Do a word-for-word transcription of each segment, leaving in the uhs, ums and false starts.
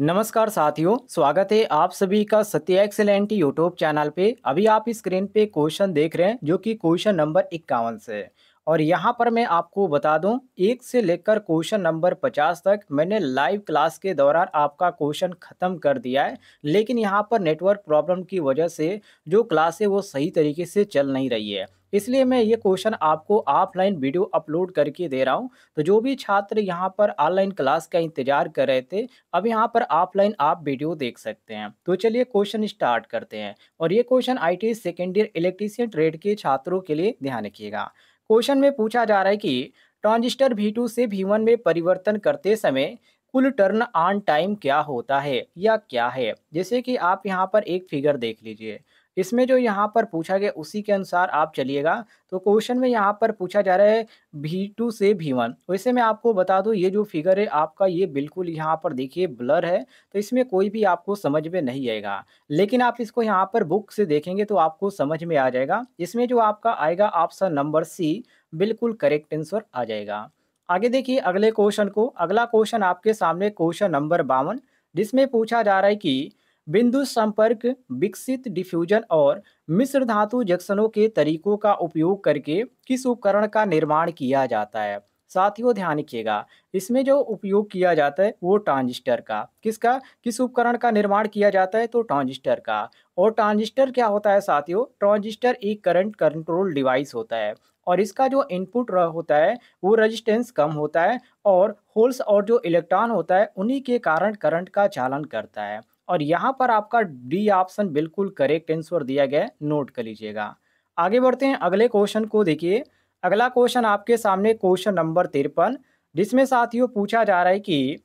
नमस्कार साथियों, स्वागत है आप सभी का सत्य एक्सेलेंट यूट्यूब चैनल पे। अभी आप स्क्रीन पे क्वेश्चन देख रहे हैं जो कि क्वेश्चन नंबर इक्यावन से है। और यहाँ पर मैं आपको बता दूं, एक से लेकर क्वेश्चन नंबर पचास तक मैंने लाइव क्लास के दौरान आपका क्वेश्चन ख़त्म कर दिया है, लेकिन यहाँ पर नेटवर्क प्रॉब्लम की वजह से जो क्लास है वो सही तरीके से चल नहीं रही है, इसलिए मैं ये क्वेश्चन आपको ऑफलाइन वीडियो अपलोड करके दे रहा हूँ। तो जो भी छात्र यहाँ पर ऑनलाइन क्लास का इंतजार कर रहे थे, अब यहाँ पर ऑफलाइन आप वीडियो देख सकते हैं। तो चलिए क्वेश्चन स्टार्ट करते हैं। और ये question I T I second year electrician trade के छात्रों के लिए ध्यान रखिएगा। क्वेश्चन में पूछा जा रहा है कि ट्रांजिस्टर वी टू से वी वन में परिवर्तन करते समय कुल टर्न ऑन टाइम क्या होता है या क्या है। जैसे कि आप यहाँ पर एक फिगर देख लीजिए, इसमें जो यहाँ पर पूछा गया उसी के अनुसार आप चलिएगा। तो क्वेश्चन में यहाँ पर पूछा जा रहा है वी टू से वी वन। वैसे मैं आपको बता दूँ, ये जो फिगर है आपका, ये बिल्कुल यहाँ पर देखिए ब्लर है, तो इसमें कोई भी आपको समझ में नहीं आएगा, लेकिन आप इसको यहाँ पर बुक से देखेंगे तो आपको समझ में आ जाएगा। इसमें जो आपका आएगा ऑप्शन नंबर सी, बिल्कुल करेक्ट आंसर आ जाएगा। आगे देखिए अगले क्वेश्चन को। अगला क्वेश्चन आपके सामने क्वेश्चन नंबर बावन, जिसमें पूछा जा रहा है कि बिंदु संपर्क, विकसित डिफ्यूजन और मिश्र धातु जंक्शनों के तरीकों का उपयोग करके किस उपकरण का निर्माण किया जाता है। साथियों ध्यान रखिएगा, इसमें जो उपयोग किया जाता है वो ट्रांजिस्टर का। किसका, किस उपकरण का निर्माण किया जाता है, तो ट्रांजिस्टर का। और ट्रांजिस्टर क्या होता है साथियों, ट्रांजिस्टर एक करंट कंट्रोल डिवाइस होता है, और इसका जो इनपुट होता है वो रेजिस्टेंस कम होता है, और होल्स और जो इलेक्ट्रॉन होता है उन्हीं के कारण करंट का चालन करता है। और यहाँ पर आपका डी ऑप्शन बिल्कुल करेक्ट आंसर दिया गया है, नोट कर लीजिएगा। आगे बढ़ते हैं, अगले क्वेश्चन को देखिए। अगला क्वेश्चन आपके सामने क्वेश्चन नंबर तिरपन, जिसमें साथियों पूछा जा रहा है कि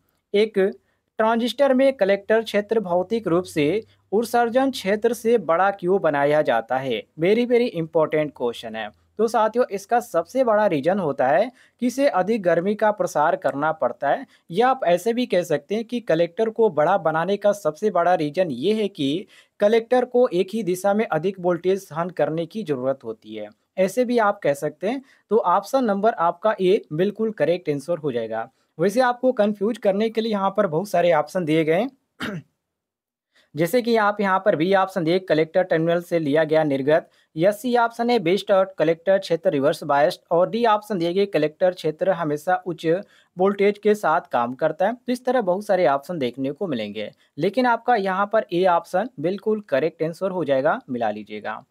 एक ट्रांजिस्टर में कलेक्टर क्षेत्र भौतिक रूप से उत्सर्जन क्षेत्र से बड़ा क्यों बनाया जाता है। वेरी वेरी इंपॉर्टेंट क्वेश्चन है। तो साथियों इसका सबसे बड़ा रीजन होता है कि इसे अधिक गर्मी का प्रसार करना पड़ता है, या आप ऐसे भी कह सकते हैं कि कलेक्टर को बड़ा बनाने का सबसे बड़ा रीजन ये है कि कलेक्टर को एक ही दिशा में अधिक वोल्टेज सहन करने की ज़रूरत होती है, ऐसे भी आप कह सकते हैं। तो ऑप्शन नंबर आपका ए बिल्कुल करेक्ट आंसर हो जाएगा। वैसे आपको कन्फ्यूज करने के लिए यहाँ पर बहुत सारे ऑप्शन दिए गए हैं, जैसे कि आप यहाँ पर बी ऑप्शन देखिए, कलेक्टर टर्मिनल से लिया गया निर्गत। या सी ऑप्शन है बेस्ट और कलेक्टर क्षेत्र रिवर्स बायस्ड। और डी ऑप्शन दिए गए, कलेक्टर क्षेत्र हमेशा उच्च वोल्टेज के साथ काम करता है। तो इस तरह बहुत सारे ऑप्शन देखने को मिलेंगे, लेकिन आपका यहाँ पर ए ऑप्शन बिल्कुल करेक्ट आंसर हो जाएगा, मिला लीजिएगा।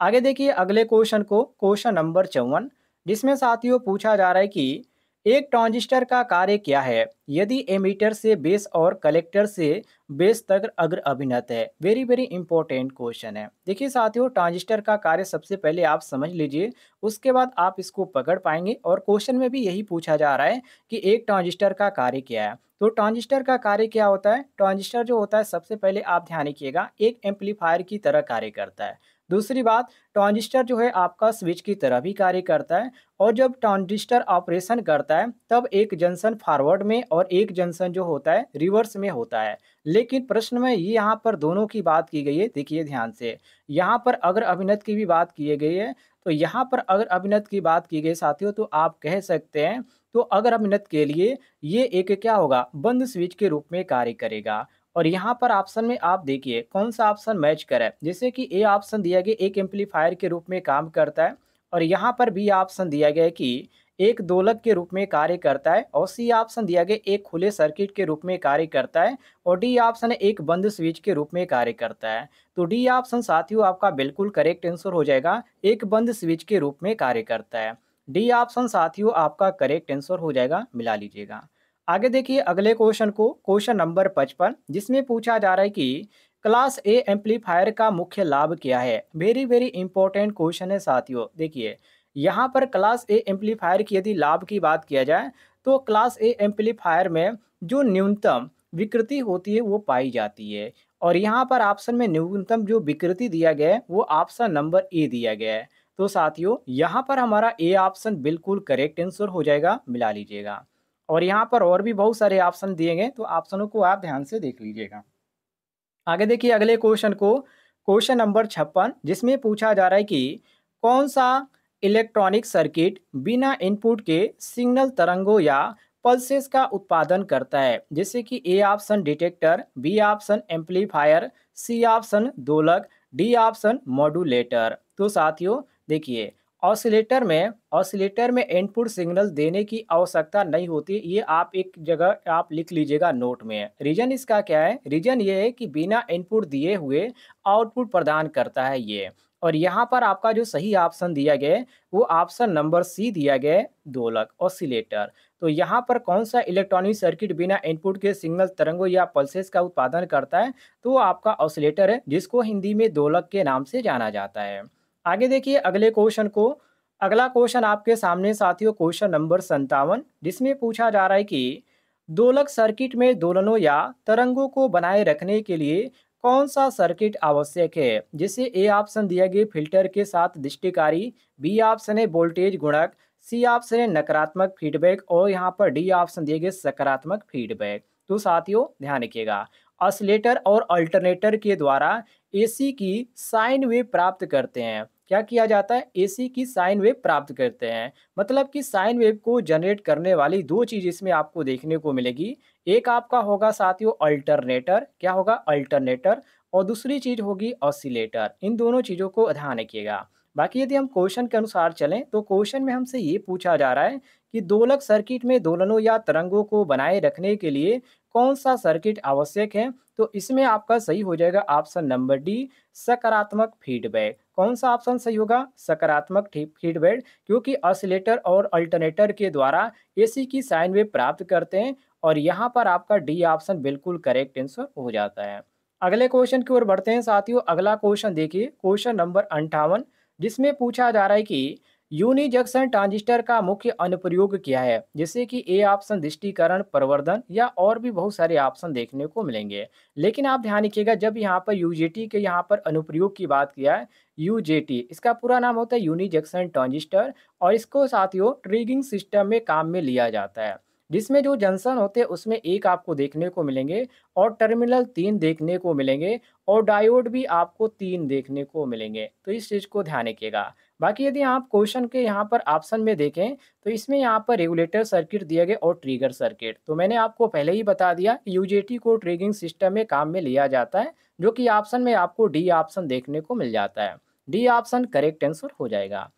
आगे देखिए अगले क्वेश्चन को, क्वेश्चन नंबर चौवन, जिसमें साथियों पूछा जा रहा है कि एक ट्रांजिस्टर का कार्य क्या है यदि एमीटर से बेस और कलेक्टर से बेस तक अग्र अभिनत है। वेरी वेरी इंपॉर्टेंट क्वेश्चन है। देखिए साथियों, ट्रांजिस्टर का कार्य सबसे पहले आप समझ लीजिए, उसके बाद आप इसको पकड़ पाएंगे। और क्वेश्चन में भी यही पूछा जा रहा है कि एक ट्रांजिस्टर का कार्य क्या है। तो ट्रांजिस्टर का कार्य क्या होता है, ट्रांजिस्टर जो होता है सबसे पहले आप ध्यान रखिएगा, एक एम्पलीफायर की तरह कार्य करता है। दूसरी बात, ट्रांजिस्टर जो है आपका स्विच की तरह भी कार्य करता है, और जब ट्रांजिस्टर ऑपरेशन करता है तब एक जंक्शन फॉरवर्ड में और एक जंक्शन जो होता है रिवर्स में होता है। लेकिन प्रश्न में ये यहाँ पर दोनों की बात की गई है, देखिए ध्यान से, यहाँ पर अग्र अभिनत की भी बात की गई है। तो यहाँ पर अग्र अभिनत की बात की गई साथियों, तो आप कह सकते हैं तो अग्र अभिनत के लिए ये एक क्या होगा, बंद स्विच के रूप में कार्य करेगा। और यहाँ पर ऑप्शन में आप देखिए कौन सा ऑप्शन मैच करे, जैसे कि ए ऑप्शन दिया गया एक एम्पलीफायर के रूप में काम करता है, और यहाँ पर बी ऑप्शन दिया गया कि एक दोलक के रूप में कार्य करता है, और सी ऑप्शन दिया गया एक खुले सर्किट के रूप में कार्य करता है, और डी ऑप्शन एक बंद स्विच के रूप में कार्य करता है। तो डी ऑप्शन साथियों आपका बिल्कुल करेक्ट आंसर हो जाएगा, एक बंद स्विच के रूप में कार्य करता है। डी ऑप्शन साथियों आपका करेक्ट आंसर हो जाएगा, मिला लीजिएगा। आगे देखिए अगले क्वेश्चन को, क्वेश्चन नंबर पचपन, जिसमें पूछा जा रहा है कि क्लास ए एम्पलीफायर का मुख्य लाभ क्या है। वेरी वेरी इंपॉर्टेंट क्वेश्चन है साथियों। देखिए यहाँ पर क्लास ए एम्पलीफायर की यदि लाभ की बात किया जाए तो क्लास ए एम्पलीफायर में जो न्यूनतम विकृति होती है वो पाई जाती है, और यहाँ पर ऑप्शन में न्यूनतम जो विकृति दिया गया है वो ऑप्शन नंबर ए दिया गया है। तो साथियों यहाँ पर हमारा ए ऑप्शन बिल्कुल करेक्ट आंसर हो जाएगा, मिला लीजिएगा। और यहाँ पर और भी बहुत सारे ऑप्शन दिए गए, तो ऑप्शनों को आप ध्यान से देख लीजिएगा। आगे देखिए अगले क्वेश्चन को, क्वेश्चन नंबर छप्पन, जिसमें पूछा जा रहा है कि कौन सा इलेक्ट्रॉनिक सर्किट बिना इनपुट के सिग्नल तरंगों या पल्सेस का उत्पादन करता है, जैसे कि A option detector, B option amplifier, C option दोलक, डी ऑप्शन मॉड्यूलेटर। तो साथियों देखिए, ऑसिलेटर में ऑसिलेटर में इनपुट सिग्नल देने की आवश्यकता नहीं होती, ये आप एक जगह आप लिख लीजिएगा नोट में। रीजन इसका क्या है? रीजन ये है कि बिना इनपुट दिए हुए आउटपुट प्रदान करता है ये। और यहाँ पर आपका जो सही ऑप्शन दिया गया है वो ऑप्शन नंबर सी दिया गया है, दोलक ऑसिलेटर। तो यहाँ पर कौन सा इलेक्ट्रॉनिक सर्किट बिना इनपुट के सिग्नल तरंगों या पल्सेस का उत्पादन करता है? तो आपका ऑसिलेटर है, जिसको हिंदी में दोलक के नाम से जाना जाता है। आगे देखिए अगले क्वेश्चन को। अगला क्वेश्चन आपके सामने साथियों क्वेश्चन नंबर सत्तावन, जिसमें पूछा जा रहा है कि दोलक सर्किट में दोलनों या तरंगों को बनाए रखने के लिए कौन सा सर्किट आवश्यक है? जैसे ए ऑप्शन दिया गया फिल्टर के साथ दृष्टिकारी, बी ऑप्शन है वोल्टेज गुणक, सी ऑप्शन है नकारात्मक फीडबैक और यहाँ पर डी ऑप्शन दिए गए सकारात्मक फीडबैक। तो साथियों ध्यान रखिएगा, ऑसिलेटर और अल्टरनेटर के द्वारा एसी की साइन वेव प्राप्त करते हैं। क्या किया जाता है? एसी की साइन वेव प्राप्त करते हैं, मतलब कि साइन वेव को जनरेट करने वाली दो चीज़ इसमें आपको देखने को मिलेगी। एक आपका होगा साथियों अल्टरनेटर, क्या होगा? अल्टरनेटर, और दूसरी चीज़ होगी ऑसिलेटर। इन दोनों चीज़ों को ध्यान रखिएगा। बाकी यदि हम क्वेश्चन के अनुसार चलें तो क्वेश्चन में हमसे ये पूछा जा रहा है कि दोलक सर्किट में दोलनों या तरंगों को बनाए रखने के लिए कौन सा सर्किट आवश्यक है? तो इसमें आपका सही हो जाएगा ऑप्शन नंबर डी, सकारात्मक फीडबैक। कौन सा ऑप्शन सही होगा? सकारात्मक फीडबैक, क्योंकि ऑसिलेटर और अल्टरनेटर के द्वारा एसी की साइन वेव प्राप्त करते हैं और यहाँ पर आपका डी ऑप्शन बिल्कुल करेक्ट आंसर हो जाता है। अगले क्वेश्चन की ओर बढ़ते हैं साथियों। अगला क्वेश्चन देखिए क्वेश्चन नंबर अंठावन, जिसमें पूछा जा रहा है कि यूनि जंक्शन ट्रांजिस्टर का मुख्य अनुप्रयोग क्या है? जैसे कि ए ऑप्शन दृष्टिकरण प्रवर्धन या और भी बहुत सारे ऑप्शन देखने को मिलेंगे। लेकिन आप ध्यान रखिएगा, जब यहाँ पर यूजेटी के यहाँ पर अनुप्रयोग की बात किया है, यूजेटी इसका पूरा नाम होता है यूनि जंक्शन ट्रांजिस्टर, और इसको साथियों ट्रिगिंग सिस्टम में काम में लिया जाता है, जिसमें जो जंक्शन होते हैं उसमें एक आपको देखने को मिलेंगे और टर्मिनल तीन देखने को मिलेंगे और डायोड भी आपको तीन देखने को मिलेंगे। तो इस चीज़ को ध्यान रखिएगा। बाकी यदि आप क्वेश्चन के यहाँ पर ऑप्शन में देखें तो इसमें यहाँ पर रेगुलेटर सर्किट दिया गया और ट्रिगर सर्किट। तो मैंने आपको पहले ही बता दिया कि यूजेटी को ट्रिगिंग सिस्टम में काम में लिया जाता है, जो कि ऑप्शन में आपको डी ऑप्शन देखने को मिल जाता है। डी ऑप्शन करेक्ट आंसर हो जाएगा।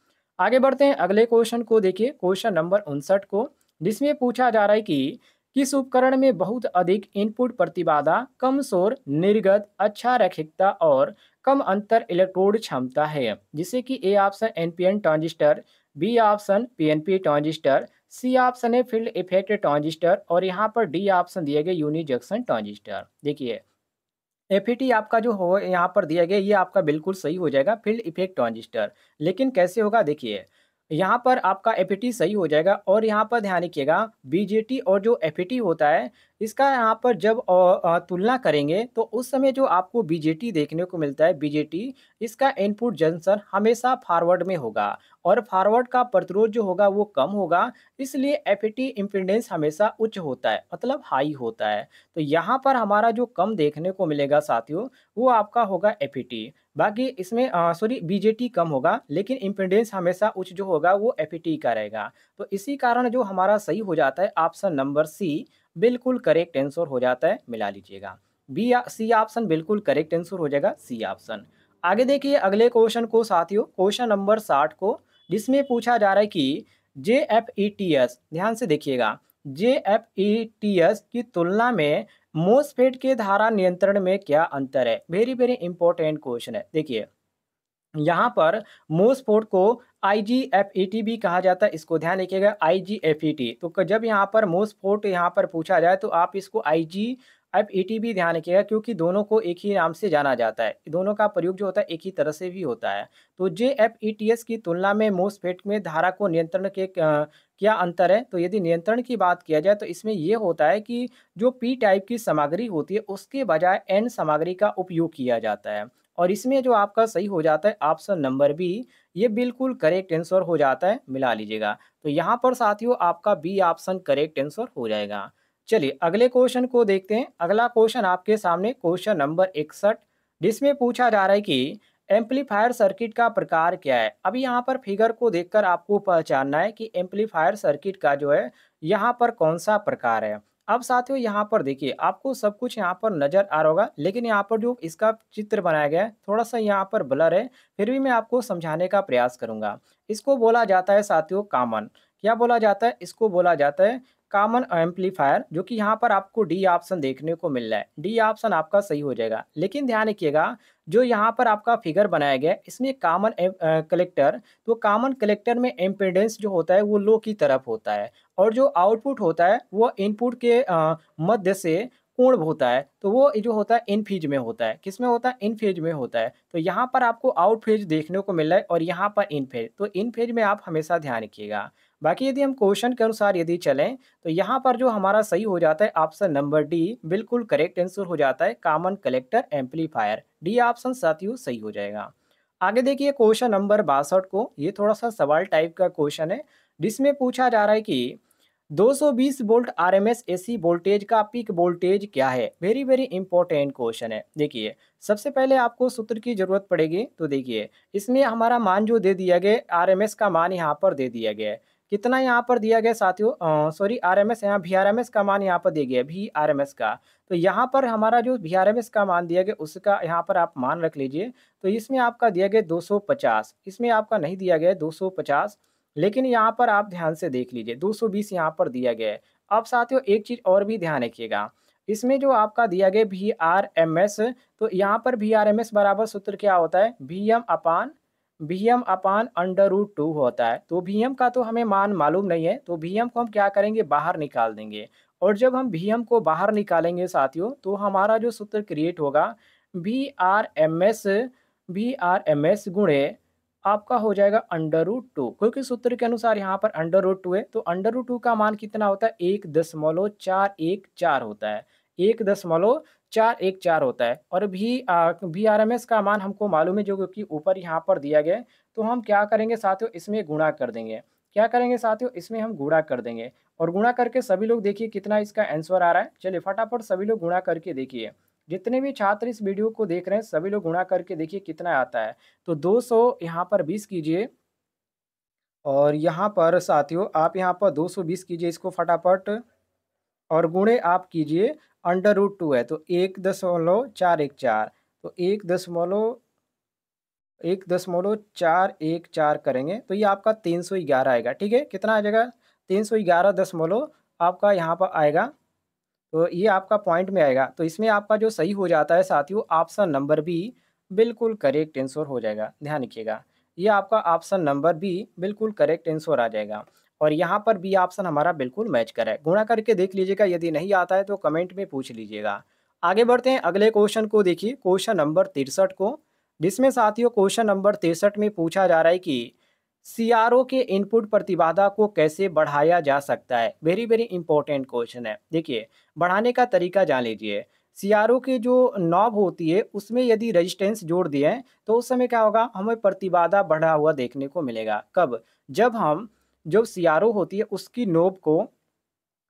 आगे बढ़ते हैं अगले क्वेश्चन को देखिए क्वेश्चन नंबर उनसठ को, जिसमें पूछा जा रहा है कि किस उपकरण में बहुत अधिक इनपुट प्रतिबाधा, कम शोर, निर्गत, अच्छा रैखिकता और कम अंतर इलेक्ट्रोड क्षमता है? जिसे कि A option NPN transistor, B option PNP transistor, C option है फील्ड इफेक्ट ट्रांजिस्टर और यहाँ पर डी ऑप्शन दिए गए यूनि जंक्शन ट्रांजिस्टर। देखिए एफईटी आपका जो हो यहाँ पर दिया गया ये आपका बिल्कुल सही हो जाएगा, फील्ड इफेक्ट ट्रांजिस्टर। लेकिन कैसे होगा? देखिए यहाँ पर आपका एफईटी सही हो जाएगा और यहाँ पर ध्यान रखिएगा बीजेटी और जो एफईटी होता है इसका यहाँ पर जब तुलना करेंगे तो उस समय जो आपको बीजेटी देखने को मिलता है, बीजेटी इसका इनपुट जंक्शन हमेशा फॉरवर्ड में होगा और फॉरवर्ड का प्रतिरोध जो होगा वो कम होगा, इसलिए एफईटी इम्पीडेंस हमेशा उच्च होता है, मतलब हाई होता है। तो यहाँ पर हमारा जो कम देखने को मिलेगा साथियों वो आपका होगा एफईटी, बाकी इसमें सॉरी बीजेटी कम होगा, लेकिन इम्पीडेंस हमेशा उच्च जो होगा वो एफईटी का रहेगा। तो इसी कारण जो हमारा सही हो जाता है ऑप्शन नंबर सी बिल्कुल करेक्ट आंसर हो जाता है, मिला लीजिएगा। बी सी ऑप्शन बिल्कुल करेक्ट आंसर हो जाएगा, सी ऑप्शन। आगे देखिए अगले क्वेश्चन को साथियों क्वेश्चन नंबर साठ को, जिसमें पूछा जा रहा है कि J F E T S, ध्यान से देखिएगा, J F E T S की तुलना में मोसफेट के धारा नियंत्रण में क्या अंतर है? वेरी वेरी इंपॉर्टेंट क्वेश्चन है। देखिए यहाँ पर मोसफेट को आई जी एफ ई टी भी कहा जाता है, इसको ध्यान रखिएगा आई जी एफ ई टी। तो जब यहाँ पर मोसफेट यहाँ पर पूछा जाए तो आप इसको आई जी एफ ई टी भी ध्यान रखिएगा, क्योंकि दोनों को एक ही नाम से जाना जाता है, दोनों का प्रयोग जो होता है एक ही तरह से भी होता है। तो J F E T S की तुलना में मोसफेट में धारा को नियंत्रण के क्या अंतर है? तो यदि नियंत्रण की बात किया जाए तो इसमें यह होता है कि जो पी टाइप की सामग्री होती है उसके बजाय एन सामग्री का उपयोग किया जाता है, और इसमें जो आपका सही हो जाता है ऑप्शन नंबर बी, ये बिल्कुल करेक्ट आंसर हो जाता है, मिला लीजिएगा। तो यहाँ पर साथियों आपका बी ऑप्शन करेक्ट आंसर हो जाएगा। चलिए अगले क्वेश्चन को देखते हैं। अगला क्वेश्चन आपके सामने क्वेश्चन नंबर इकसठ, जिसमें पूछा जा रहा है कि एम्पलीफायर सर्किट का प्रकार क्या है। अब यहाँ पर फिगर को देखकर आपको पहचानना है कि एम्पलीफायर सर्किट का जो है यहाँ पर कौन सा प्रकार है। अब साथियों यहाँ पर देखिए आपको सब कुछ यहाँ पर नजर आ रहा होगा, लेकिन यहाँ पर जो इसका चित्र बनाया गया है थोड़ा सा यहाँ पर ब्लर है, फिर भी मैं आपको समझाने का प्रयास करूँगा। इसको बोला जाता है साथियों कॉमन, क्या बोला जाता है, इसको बोला जाता है कॉमन एम्पलीफायर, जो कि यहाँ पर आपको डी ऑप्शन देखने को मिल रहा है। डी ऑप्शन आपका सही हो जाएगा, लेकिन ध्यान रखिएगा जो यहाँ पर आपका फिगर बनाया गया है इसमें कॉमन कलेक्टर, तो कॉमन कलेक्टर में इम्पीडेंस जो होता है वो लो की तरफ होता है और जो आउटपुट होता है वो इनपुट के मध्य से कोण होता है, तो वो जो होता है इन फेज में होता है, किस में होता है, इन फेज में होता है। तो यहाँ पर आपको आउट फेज देखने को मिल रहा है और यहाँ पर इन फेज, तो इन फेज में आप हमेशा ध्यान रखिएगा। बाकी यदि हम क्वेश्चन के अनुसार यदि चलें तो यहाँ पर जो हमारा सही हो जाता है ऑप्शन नंबर डी बिल्कुल करेक्ट आंसर हो जाता है common collector amplifier, D option साथियों सही हो जाएगा। आगे देखिए क्वेश्चन नंबर बासठ को, ये थोड़ा सा सवाल टाइप का क्वेश्चन है जिसमें पूछा जा रहा है कि दो सौ बीस वोल्ट आरएमएस एसी वोल्टेज का पीक वोल्टेज क्या है। वेरी वेरी इंपॉर्टेंट क्वेश्चन है। देखिए सबसे पहले आपको सूत्र की जरूरत पड़ेगी, तो देखिए इसमें हमारा मान जो दे दिया गया आरएमएस का मान यहाँ पर दे दिया गया है, कितना यहाँ पर दिया गया साथियों, सॉरी आरएमएस, यहाँ भी आरएमएस का मान यहाँ पर दिया गया है भी आरएमएस का, तो यहाँ पर हमारा जो भी आरएमएस का मान दिया गया उसका यहाँ पर आप मान रख लीजिए। तो इसमें आपका दिया गया दो सौ पचास, इसमें आपका नहीं दिया गया है दो सौ पचास, लेकिन यहाँ पर आप ध्यान से देख लीजिए दो सौ बीस यहाँ पर दिया गया है। अब साथियों एक चीज़ और भी ध्यान रखिएगा, इसमें जो आपका दिया गया भी आर एम एस, तो यहाँ पर भी आर एम एस बराबर सूत्र क्या होता है, V m upon V m upon under root two होता है। तो बी एम का तो हमें मान मालूम नहीं है, तो बी एम को हम क्या करेंगे बाहर निकाल देंगे, और जब हम बी एम को बाहर निकालेंगे साथियों तो हमारा जो सूत्र क्रिएट होगा V R M S, V R M S गुणे आपका हो जाएगा अंडर रूट टू, क्योंकि सूत्र के अनुसार यहाँ पर अंडर रूट टू है। तो अंडर रूट टू का मान कितना होता है, एक दशमलव चार एक चार होता है, एक दशमलव चार एक चार होता है। और भी आ, भी आर एम एस का मान हमको मालूम है जो कि ऊपर यहाँ पर दिया गया है, तो हम क्या करेंगे साथियों इसमें गुणा कर देंगे, क्या करेंगे साथियों इसमें हम गुणा कर देंगे, और गुणा करके सभी लोग देखिए कितना इसका आंसर आ रहा है। चलिए फटाफट सभी लोग गुणा करके देखिए, जितने भी छात्र इस वीडियो को देख रहे हैं सभी लोग गुणा करके देखिए कितना आता है। तो दो सौ यहाँ पर बीस कीजिए और यहाँ पर साथियों आप यहाँ पर दो सौ बीस कीजिए इसको फटाफट, और गुणे आप कीजिए अंडर रूट टू है तो एक दशमलव चार एक चार, तो एक दशमलव एक दशमलव चार एक चार करेंगे तो ये आपका तीन सौ ग्यारह आएगा। ठीक है, कितना आ जाएगा, तीन सौ ग्यारह दशमलव आपका यहाँ पर आएगा, तो ये आपका पॉइंट में आएगा। तो इसमें आपका जो सही हो जाता है साथियों ऑप्शन नंबर बी बिल्कुल करेक्ट आंसर हो जाएगा, ध्यान रखिएगा ये आपका ऑप्शन नंबर बी बिल्कुल करेक्ट आंसर आ जाएगा। और यहाँ पर बी ऑप्शन हमारा बिल्कुल मैच करे, गुणा करके देख लीजिएगा, यदि नहीं आता है तो कमेंट में पूछ लीजिएगा। आगे बढ़ते हैं अगले क्वेश्चन को, देखिए क्वेश्चन नंबर तिरसठ को, जिसमें साथियों क्वेश्चन नंबर तिरसठ में पूछा जा रहा है कि सीआरओ के इनपुट प्रतिबाधा को कैसे बढ़ाया जा सकता है। वेरी वेरी इंपॉर्टेंट क्वेश्चन है। देखिए बढ़ाने का तरीका जान लीजिए, सीआरओ की जो नॉब होती है उसमें यदि रेजिस्टेंस जोड़ दिए तो उस समय क्या होगा, हमें प्रतिबाधा बढ़ा हुआ देखने को मिलेगा। कब, जब हम जो सीआरओ होती है उसकी नोब को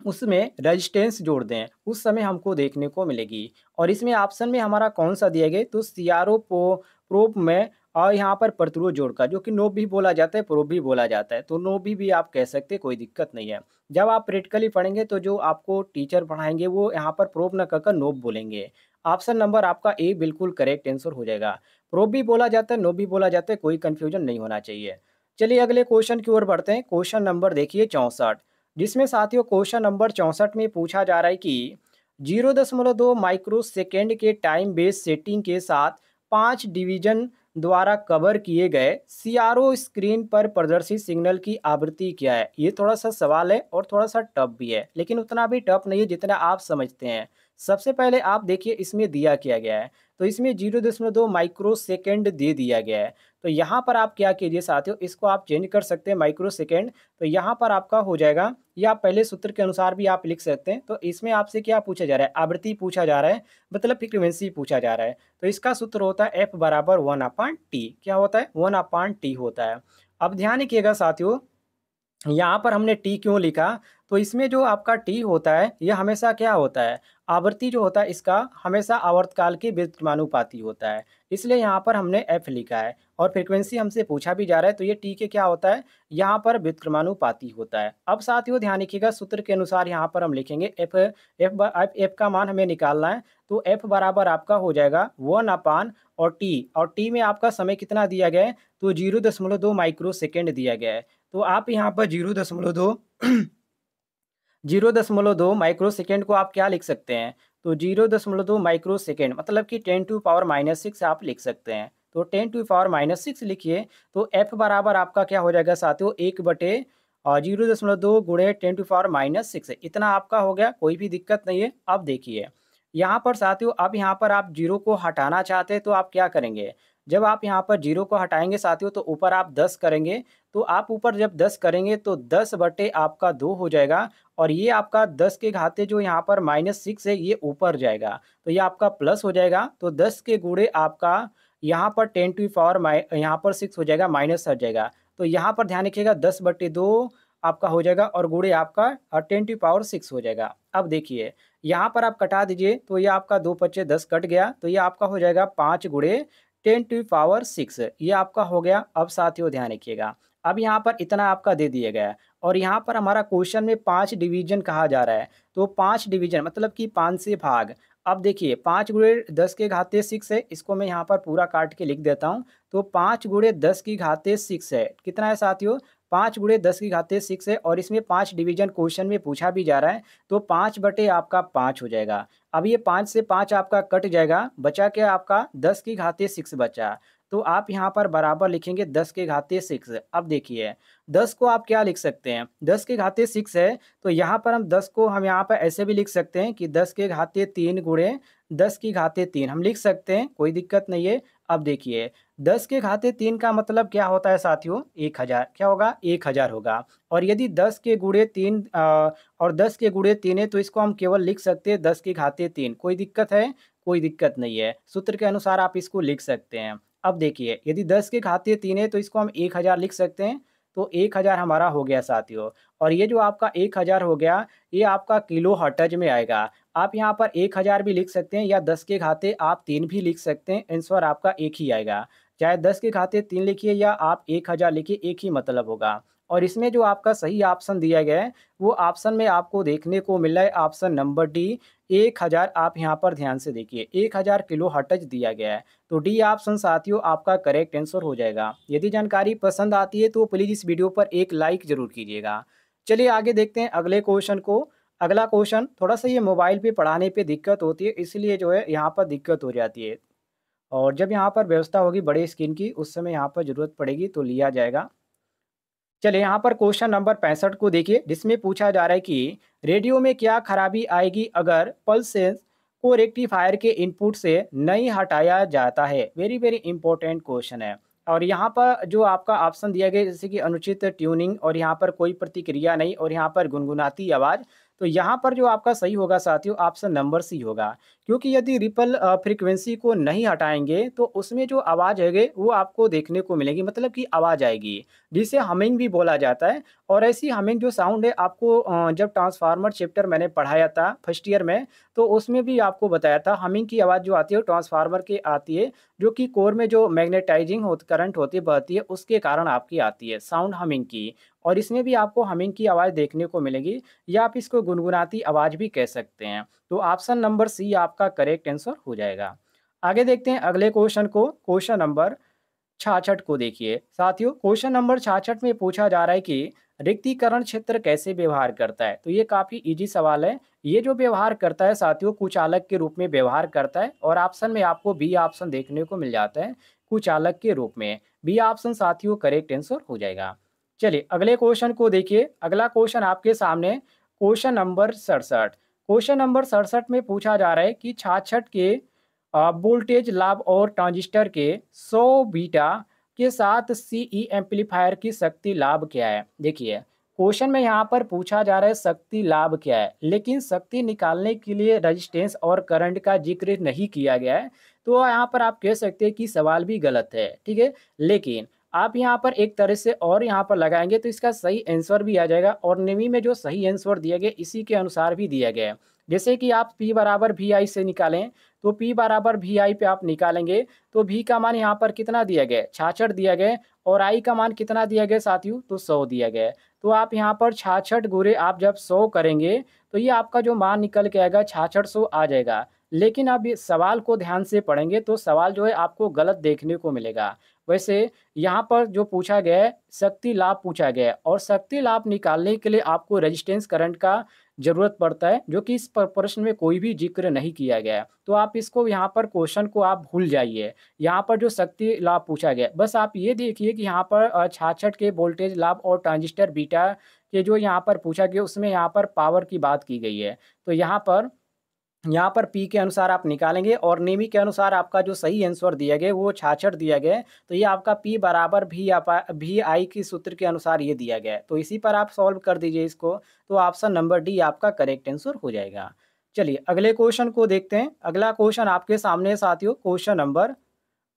उसमें रेजिस्टेंस जोड़ दें उस समय हमको देखने को मिलेगी। और इसमें ऑप्शन में हमारा कौन सा दिया गया, तो सीआरओ प्रोब में और यहाँ पर प्रतिरोध जोड़कर, जो कि नोब भी बोला जाता है प्रोब भी बोला जाता है, तो नोब भी, भी आप कह सकते हैं, कोई दिक्कत नहीं है। जब आप प्रैक्टिकली पढ़ेंगे तो जो आपको टीचर पढ़ाएंगे वो यहाँ पर प्रोब न कहकर नोब बोलेंगे। ऑप्शन नंबर आपका ए बिल्कुल करेक्ट आंसर हो जाएगा, प्रोब भी बोला जाता है नोब भी बोला जाता है, कोई कन्फ्यूजन नहीं होना चाहिए। चलिए अगले क्वेश्चन की ओर बढ़ते हैं, क्वेश्चन नंबर देखिए चौंसठ, जिसमें साथियों क्वेश्चन नंबर चौंसठ में पूछा जा रहा है कि जीरो दशमलव दो माइक्रो सेकेंड के टाइम बेस सेटिंग के साथ पांच डिवीजन द्वारा कवर किए गए सीआरओ स्क्रीन पर प्रदर्शित सिग्नल की आवृत्ति क्या है। ये थोड़ा सा सवाल है और थोड़ा सा टफ भी है, लेकिन उतना भी टफ नहीं है जितना आप समझते हैं। सबसे पहले आप देखिए इसमें दिया किया गया है, तो इसमें जीरो दशमलव दो माइक्रो सेकेंड दे दिया गया है, तो यहाँ पर आप क्या कीजिए साथियों इसको आप चेंज कर सकते हैं माइक्रो सेकेंड, तो यहाँ पर आपका हो जाएगा, या पहले सूत्र के अनुसार भी आप लिख सकते हैं। तो इसमें आपसे क्या पूछा जा रहा है, आवृत्ति पूछा जा रहा है, मतलब फ्रीक्वेंसी पूछा जा रहा है। तो इसका सूत्र होता है एफ बराबर वन अपान टी, क्या होता है वन अपान टी होता है। अब ध्यान रखिएगा साथियों यहाँ पर हमने टी क्यों लिखा, तो इसमें जो आपका टी होता है यह हमेशा क्या होता है, आवृत्ति जो होता है इसका हमेशा आवर्तकाल के व्युत्क्रमानुपाती होता है, इसलिए यहाँ पर हमने एफ लिखा है। और फ्रीक्वेंसी हमसे पूछा भी जा रहा है तो ये टी के क्या होता है, यहाँ पर व्युत्क्रमानुपाती होता है। अब साथियों ध्यान रखिएगा, सूत्र के अनुसार यहाँ पर हम लिखेंगे एफ एफ एफ का मान हमें निकालना है, तो एफ बराबर आपका हो जाएगा वन अपान और टी, और टी में आपका समय कितना दिया गया है तो जीरो दशमलव दो माइक्रो सेकेंड दिया गया है। तो आप यहाँ पर जीरो दशमलव दो जीरो दशमलव दो माइक्रो सेकेंड को आप क्या लिख सकते हैं, तो जीरो दशमलव दो माइक्रो सेकेंड मतलब कि ten to power minus six आप लिख सकते हैं। तो ten to power minus six लिखिए तो एफ बराबर आपका क्या हो जाएगा साथियों, एक बटे और जीरो दशमलव दो गुणे ten to power minus six, इतना आपका हो गया, कोई भी दिक्कत नहीं है। अब देखिए यहाँ पर साथियों, अब यहाँ पर आप जीरो को हटाना चाहते हैं तो आप क्या करेंगे, जब आप यहाँ पर जीरो को हटाएंगे साथियों तो ऊपर आप दस करेंगे, तो आप ऊपर जब दस करेंगे तो दस बटे आपका दो हो जाएगा, और ये आपका दस के घाते जो यहाँ पर माइनस सिक्स है ये ऊपर जाएगा तो ये आपका प्लस हो जाएगा। तो दस के गुणे आपका यहाँ पर टेन टू पावर माइ यहाँ पर सिक्स हो जाएगा, माइनस हट जाएगा, तो यहाँ पर ध्यान रखिएगा दस बटे दो आपका हो जाएगा और गुणे आपका टेन टू पावर सिक्स हो जाएगा। अब देखिए यहाँ पर आप कटा दीजिए तो ये आपका दो पच्चे दस कट गया, तो ये आपका हो जाएगा पाँच गुणे टेन टू पावर सिक्स, ये आपका हो गया। अब साथियों ध्यान रखिएगा, अब यहाँ पर इतना आपका दे दिया गया है और यहाँ पर हमारा क्वेश्चन में पाँच डिवीजन कहा जा रहा है, तो पाँच डिवीजन मतलब कि पाँच से भाग। अब देखिए पाँच गुणे दस के घाते सिक्स है, इसको मैं यहाँ पर पूरा काट के लिख देता हूँ, तो पाँच गुणे दस की घाते सिक्स है, कितना है साथियों, पाँच गुणे दस की घाते सिक्स है, और इसमें पाँच डिवीजन क्वेश्चन में पूछा भी जा रहा है, तो पाँच बटे आपका पाँच हो जाएगा। अब ये पाँच से पाँच आपका कट जाएगा, बचा क्या आपका दस की घाते सिक्स बचा, तो आप यहाँ पर बराबर लिखेंगे दस के घाते सिक्स। अब देखिए दस को आप क्या लिख सकते हैं, दस के घाते सिक्स है तो यहाँ पर हम दस को हम यहाँ पर ऐसे भी लिख सकते हैं कि दस के घाते तीन गुणे दस की घाते तीन हम लिख सकते हैं, कोई दिक्कत नहीं है। अब देखिए दस के घाते तीन का मतलब क्या होता है साथियों, एक हज़ार, क्या होगा, एक हज़ार होगा। और यदि दस के गुणे तीन और दस के गुणे तीन है तो इसको हम केवल लिख सकते हैं दस के घाते तीन, कोई दिक्कत है, कोई दिक्कत नहीं है, सूत्र के अनुसार आप इसको लिख सकते हैं। अब देखिए यदि दस के घाते तीन है तो इसको हम एक हज़ार लिख सकते हैं, तो एक हज़ार हमारा हो गया साथियों, और ये जो आपका एक हज़ार हो गया ये आपका किलो हर्ट्ज में आएगा। आप यहाँ पर एक हज़ार भी लिख सकते हैं या दस के घाते आप तीन भी लिख सकते हैं, आंसर आपका एक ही आएगा, चाहे दस के घाते तीन लिखिए या आप एक हज़ार लिखिए, एक ही मतलब होगा। और इसमें जो आपका सही ऑप्शन दिया गया है वो ऑप्शन में आपको देखने को मिल रहा है ऑप्शन नंबर डी, एक हज़ार। आप यहाँ पर ध्यान से देखिए एक हज़ार किलो हर्ट्ज दिया गया है, तो डी ऑप्शन साथियों आपका करेक्ट आंसर हो जाएगा। यदि जानकारी पसंद आती है तो प्लीज़ इस वीडियो पर एक लाइक ज़रूर कीजिएगा। चलिए आगे देखते हैं अगले क्वेश्चन को। अगला क्वेश्चन थोड़ा सा ये मोबाइल पे पढ़ाने पे दिक्कत होती है, इसलिए जो है यहाँ पर दिक्कत हो जाती है, और जब यहाँ पर व्यवस्था होगी बड़े स्क्रीन की उस समय यहाँ पर ज़रूरत पड़ेगी तो लिया जाएगा। चलिए यहाँ पर क्वेश्चन नंबर पैंसठ को देखिए, जिसमें पूछा जा रहा है कि रेडियो में क्या खराबी आएगी अगर पल्स को रेक्टिफायर के इनपुट से नहीं हटाया जाता है। वेरी वेरी इंपॉर्टेंट क्वेश्चन है, और यहाँ पर जो आपका ऑप्शन दिया गया जैसे कि अनुचित ट्यूनिंग, और यहाँ पर कोई प्रतिक्रिया नहीं, और यहाँ पर गुनगुनाती आवाज़, तो यहाँ पर जो आपका सही होगा साथियों ऑप्शन नंबर सी होगा, क्योंकि यदि रिपल फ्रीक्वेंसी को नहीं हटाएंगे तो उसमें जो आवाज़ है वो आपको देखने को मिलेगी, मतलब कि आवाज़ आएगी जिसे हमिंग भी बोला जाता है। और ऐसी हमिंग जो साउंड है आपको जब ट्रांसफार्मर शिफ्टर मैंने पढ़ाया था फर्स्ट ईयर में, तो उसमें भी आपको बताया था हमिंग की आवाज़ जो आती है वो ट्रांसफार्मर की आती है, जो कि कोर में जो मैग्नेटाइजिंग हो करंट होती बहती है उसके कारण आपकी आती है साउंड हमिंग की, और इसमें भी आपको हमिंग की आवाज़ देखने को मिलेगी, या आप इसको गुनगुनाती आवाज़ भी कह सकते हैं। तो ऑप्शन नंबर सी आपका करेक्ट आंसर हो जाएगा। आगे देखते हैं अगले क्वेश्चन को, क्वेश्चन नंबर छियासठ को देखिए साथियों। क्वेश्चन नंबर छियासठ में पूछा जा रहा है कि रिक्तीकरण क्षेत्र कैसे व्यवहार करता है। तो ये काफ़ी इजी सवाल है, ये जो व्यवहार करता है साथियों कुचालक के रूप में व्यवहार करता है, और ऑप्शन में आपको बी ऑप्शन देखने को मिल जाता है कुचालक के रूप में, बी ऑप्शन साथियों करेक्ट आंसर हो जाएगा। चलिए अगले क्वेश्चन को देखिए, अगला क्वेश्चन आपके सामने क्वेश्चन नंबर सड़सठ। क्वेश्चन नंबर सड़सठ में पूछा जा रहा है कि छियासठ के वोल्टेज लाभ और ट्रांजिस्टर के सौ बीटा के साथ सीई एम्पलीफायर की शक्ति लाभ क्या है। देखिए क्वेश्चन में यहाँ पर पूछा जा रहा है शक्ति लाभ क्या है, लेकिन शक्ति निकालने के लिए रेजिस्टेंस और करंट का जिक्र नहीं किया गया है, तो यहाँ पर आप कह सकते हैं कि सवाल भी गलत है, ठीक है। लेकिन आप यहाँ पर एक तरह से और यहाँ पर लगाएंगे तो इसका सही आंसर भी आ जाएगा। और नेवी में जो सही आंसर दिया गया इसी के अनुसार भी दिया गया है। जैसे कि आप P बराबर वी आई से निकालें तो P बराबर वी आई पे आप निकालेंगे तो V का मान यहाँ पर कितना दिया गया, छियासठ दिया गया, और I का मान कितना दिया गया साथियों, तो सौ दिया गया। तो आप यहाँ पर छियासठ गुणे आप जब सौ करेंगे तो ये आपका जो मान निकल के आएगा छियासठ सौ आ जाएगा। लेकिन अब सवाल को ध्यान से पढ़ेंगे तो सवाल जो है आपको गलत देखने को मिलेगा। वैसे यहाँ पर जो पूछा गया है शक्ति लाभ पूछा गया है, और शक्ति लाभ निकालने के लिए आपको रेजिस्टेंस करंट का जरूरत पड़ता है, जो कि इस प्रश्न में कोई भी जिक्र नहीं किया गया है। तो आप इसको यहाँ पर क्वेश्चन को आप भूल जाइए। यहाँ पर जो शक्ति लाभ पूछा गया बस आप ये देखिए कि यहाँ पर छियासठ के वोल्टेज लाभ और ट्रांजिस्टर बीटा के जो यहाँ पर पूछा गया उसमें यहाँ पर पावर की बात की गई है। तो यहाँ पर यहाँ पर P के अनुसार आप निकालेंगे और नेमी के अनुसार आपका जो सही आंसर दिया गया वो छियासठ दिया गया। तो ये आपका P बराबर भी भी आई की सूत्र के अनुसार ये दिया गया है। तो इसी पर आप सॉल्व कर दीजिए इसको, तो ऑप्शन नंबर डी आपका करेक्ट आंसर हो जाएगा। चलिए अगले क्वेश्चन को देखते हैं। अगला क्वेश्चन आपके सामने साथियों क्वेश्चन नंबर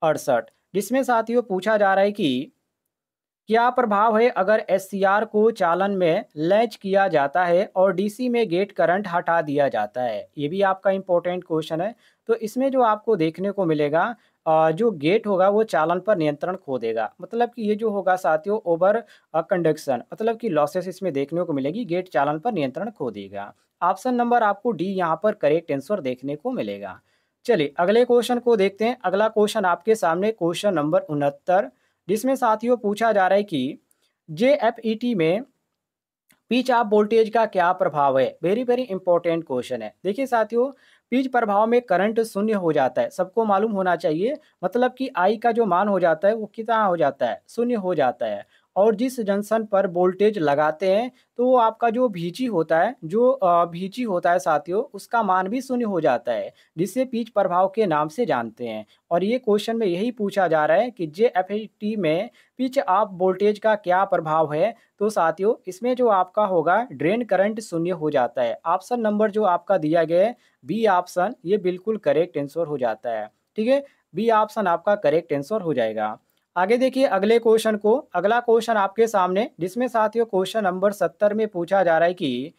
अड़सठ, जिसमें साथियों पूछा जा रहा है कि क्या प्रभाव है अगर एस सी आर को चालन में लैच किया जाता है और डीसी में गेट करंट हटा दिया जाता है। ये भी आपका इम्पोर्टेंट क्वेश्चन है। तो इसमें जो आपको देखने को मिलेगा जो गेट होगा वो चालन पर नियंत्रण खो देगा, मतलब कि ये जो होगा साथियों ओवर कंडक्शन, मतलब कि लॉसेस इसमें देखने को मिलेगी, गेट चालन पर नियंत्रण खो देगा। ऑप्शन नंबर आपको डी यहाँ पर करेक्ट आंसर देखने को मिलेगा। चलिए अगले क्वेश्चन को देखते हैं। अगला क्वेश्चन आपके सामने क्वेश्चन नंबर उनहत्तर, जिसमें साथियों पूछा जा रहा है कि जे एफ ई टी में पिच ऑफ वोल्टेज का क्या प्रभाव है। वेरी वेरी इंपॉर्टेंट क्वेश्चन है। देखिए साथियों पिच प्रभाव में करंट शून्य हो जाता है, सबको मालूम होना चाहिए, मतलब कि आई का जो मान हो जाता है वो कितना हो जाता है, शून्य हो जाता है। और जिस जंक्शन पर वोल्टेज लगाते हैं तो वो आपका जो भीची होता है जो भीची होता है साथियों उसका मान भी शून्य हो जाता है, जिसे पिच प्रभाव के नाम से जानते हैं। और ये क्वेश्चन में यही पूछा जा रहा है कि जे एफ ई टी में पिच ऑफ वोल्टेज का क्या प्रभाव है। तो साथियों इसमें जो आपका होगा ड्रेन करंट शून्य हो जाता है। ऑप्शन नंबर जो आपका दिया गया है बी ऑप्शन, ये बिल्कुल करेक्ट आंसर हो जाता है। ठीक है, बी ऑप्शन आपका करेक्ट आंसर हो जाएगा। आगे देखिए अगले क्वेश्चन को। अगला क्वेश्चन आपके सामने, जिसमें साथियों क्वेश्चन नंबर सत्तर में पूछा जा रहा है कि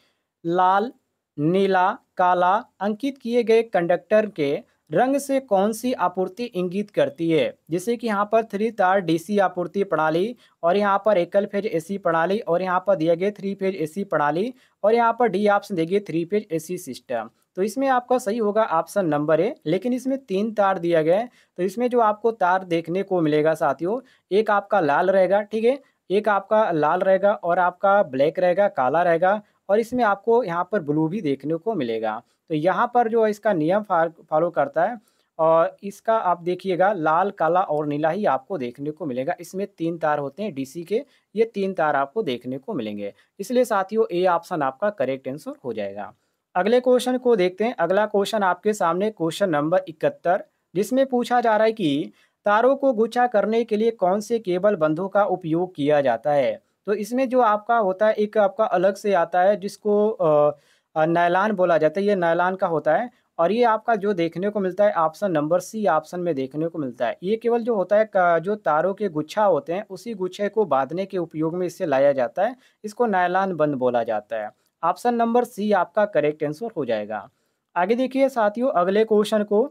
लाल, नीला, काला अंकित किए गए कंडक्टर के रंग से कौन सी आपूर्ति इंगित करती है। जैसे कि यहाँ पर थ्री तार डीसी आपूर्ति प्रणाली, और यहाँ पर एकल फेज एसी प्रणाली, और यहाँ पर दिया गया थ्री फेज एसी प्रणाली, और यहाँ पर डी ऑप्शन दिए गए थ्री फेज एसी सिस्टम। तो इसमें आपका सही होगा ऑप्शन नंबर ए, लेकिन इसमें तीन तार दिया गया है। तो इसमें जो आपको तार देखने को मिलेगा साथियों एक आपका लाल रहेगा, ठीक है, एक आपका लाल रहेगा और आपका ब्लैक रहेगा, काला रहेगा, और इसमें आपको यहाँ पर ब्लू भी देखने को मिलेगा। तो यहाँ पर जो इसका नियम फॉलो करता है और इसका आप देखिएगा लाल, काला और नीला ही आपको देखने को मिलेगा। इसमें तीन तार होते हैं डीसी के, ये तीन तार आपको देखने को मिलेंगे, इसलिए साथियों ए ऑप्शन आपका करेक्ट आंसर हो जाएगा। अगले क्वेश्चन को देखते हैं। अगला क्वेश्चन आपके सामने क्वेश्चन नंबर इकहत्तर, जिसमें पूछा जा रहा है कि तारों को गुच्छा करने के लिए कौन से केबल बंधों का उपयोग किया जाता है। तो इसमें जो आपका होता है एक आपका अलग से आता है जिसको नायलॉन बोला जाता है, ये नायलॉन का होता है, और ये आपका जो देखने को मिलता है ऑप्शन नंबर सी ऑप्शन में देखने को मिलता है। ये केवल जो होता है जो तारों के गुच्छा होते हैं उसी गुच्छे को बांधने के उपयोग में इससे लाया जाता है, इसको नायलॉन बंध बोला जाता है। ऑप्शन नंबर सी आपका करेक्ट आंसर हो जाएगा। आगे देखिए साथियों अगले क्वेश्चन को,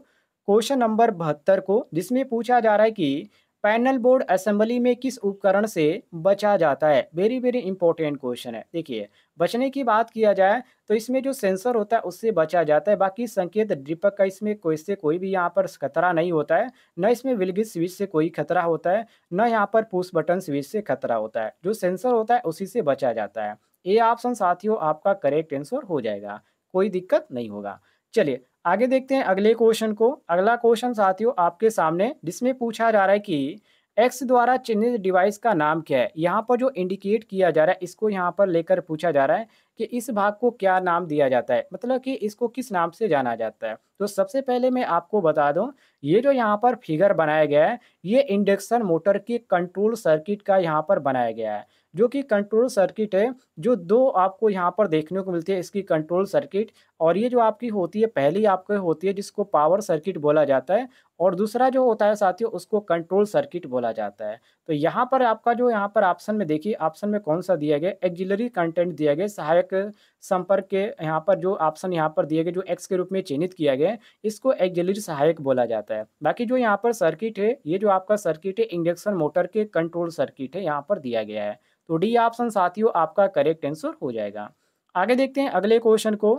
क्वेश्चन नंबर बहत्तर को, जिसमें पूछा जा रहा है कि पैनल बोर्ड असेंबली में किस उपकरण से बचा जाता है। वेरी वेरी इंपॉर्टेंट क्वेश्चन है। देखिए बचने की बात किया जाए तो इसमें जो सेंसर होता है उससे बचा जाता है, बाकी संकेत दीपक का इसमें कोई से कोई भी यहाँ पर खतरा नहीं होता है, न इसमें विलगित स्विच से कोई खतरा होता है, न यहाँ पर पुश बटन स्विच से खतरा होता है, जो सेंसर होता है उसी से बचा जाता है। ये ऑप्शन साथियों आपका करेक्ट आंसर हो जाएगा, कोई दिक्कत नहीं होगा। चलिए आगे देखते हैं अगले क्वेश्चन को। अगला क्वेश्चन साथियों आपके सामने, जिसमें पूछा जा रहा है कि एक्स द्वारा चिन्हित डिवाइस का नाम क्या है। यहाँ पर जो इंडिकेट किया जा रहा है इसको यहाँ पर लेकर पूछा जा रहा है कि इस भाग को क्या नाम दिया जाता है, मतलब कि इसको किस नाम से जाना जाता है। तो सबसे पहले मैं आपको बता दूं, ये जो यहाँ पर फिगर बनाया गया है ये इंडक्शन मोटर के कंट्रोल सर्किट का यहाँ पर बनाया गया है, जो कि कंट्रोल सर्किट है, जो दो आपको यहाँ पर देखने को मिलती है इसकी कंट्रोल सर्किट। और ये जो आपकी होती है, पहली आपको होती है जिसको पावर सर्किट बोला जाता है और दूसरा जो होता है साथियों उसको कंट्रोल सर्किट बोला जाता है। तो यहाँ पर आपका जो यहाँ पर ऑप्शन में देखिए, ऑप्शन में कौन सा दिया गया, एक्जिलरी कंटेंट दिया गया, सहायक संपर्क के यहाँ पर जो ऑप्शन यहाँ पर दिए गए जो एक्स के रूप में चिन्हित किया गया है, इसको एक्जिलरी सहायक बोला जाता है। बाकी जो यहाँ पर सर्किट है, ये जो आपका सर्किट है इंडक्शन मोटर के कंट्रोल सर्किट है यहाँ पर दिया गया है। तो डी ऑप्शन साथियों आपका करेक्ट आंसर हो जाएगा। आगे देखते हैं अगले क्वेश्चन को,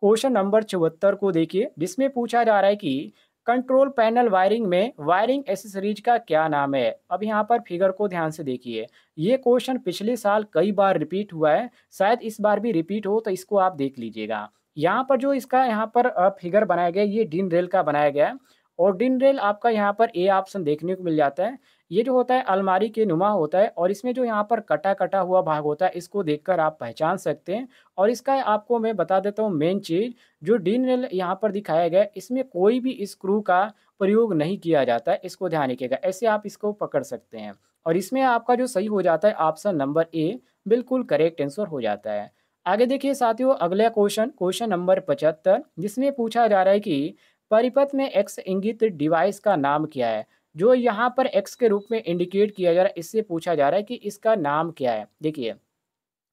क्वेश्चन नंबर चौहत्तर को देखिए, जिसमें पूछा जा रहा है कि कंट्रोल पैनल वायरिंग में वायरिंग एसेसरीज का क्या नाम है। अब यहाँ पर फिगर को ध्यान से देखिए, ये क्वेश्चन पिछले साल कई बार रिपीट हुआ है, शायद इस बार भी रिपीट हो, तो इसको आप देख लीजिएगा। यहाँ पर जो इसका यहाँ पर फिगर बनाया गया ये डिन रेल का बनाया गया है और डिन रेल आपका यहाँ पर ए ऑप्शन देखने को मिल जाता है। ये जो होता है अलमारी के नुमा होता है और इसमें जो यहाँ पर कटा कटा हुआ भाग होता है इसको देखकर आप पहचान सकते हैं। और इसका आपको मैं बता देता हूँ मेन चीज़, जो डिन रेल यहाँ पर दिखाया गया है इसमें कोई भी स्क्रू का प्रयोग नहीं किया जाता है, इसको ध्यान रखिएगा, ऐसे आप इसको पकड़ सकते हैं। और इसमें आपका जो सही हो जाता है ऑप्शन नंबर ए बिल्कुल करेक्ट आंसर हो जाता है। आगे देखिए साथियों अगला क्वेश्चन, क्वेश्चन नंबर पचहत्तर, जिसमें पूछा जा रहा है कि परिपथ में एक्स इंगित डिवाइस का नाम क्या है। जो यहाँ पर एक्स के रूप में इंडिकेट किया जा रहा है इससे पूछा जा रहा है कि इसका नाम क्या है। देखिए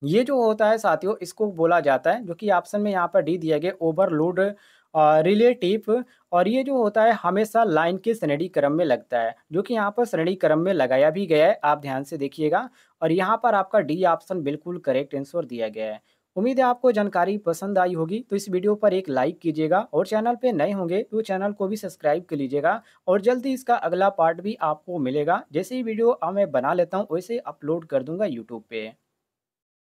ये जो होता है साथियों इसको बोला जाता है, जो कि ऑप्शन में यहाँ पर डी दिया गया, ओवरलोड रिलेटिव, और ये जो होता है हमेशा लाइन के श्रेणी क्रम में लगता है, जो कि यहाँ पर श्रेणी क्रम में लगाया भी गया है, आप ध्यान से देखिएगा। और यहाँ पर आपका डी ऑप्शन बिल्कुल करेक्ट आंसर दिया गया है। उम्मीद है आपको जानकारी पसंद आई होगी, तो इस वीडियो पर एक लाइक कीजिएगा और चैनल पे नए होंगे तो चैनल को भी सब्सक्राइब कर लीजिएगा। और जल्दी इसका अगला पार्ट भी आपको मिलेगा, जैसे ही वीडियो मैं बना लेता हूँ वैसे अपलोड कर दूंगा यूट्यूब पे।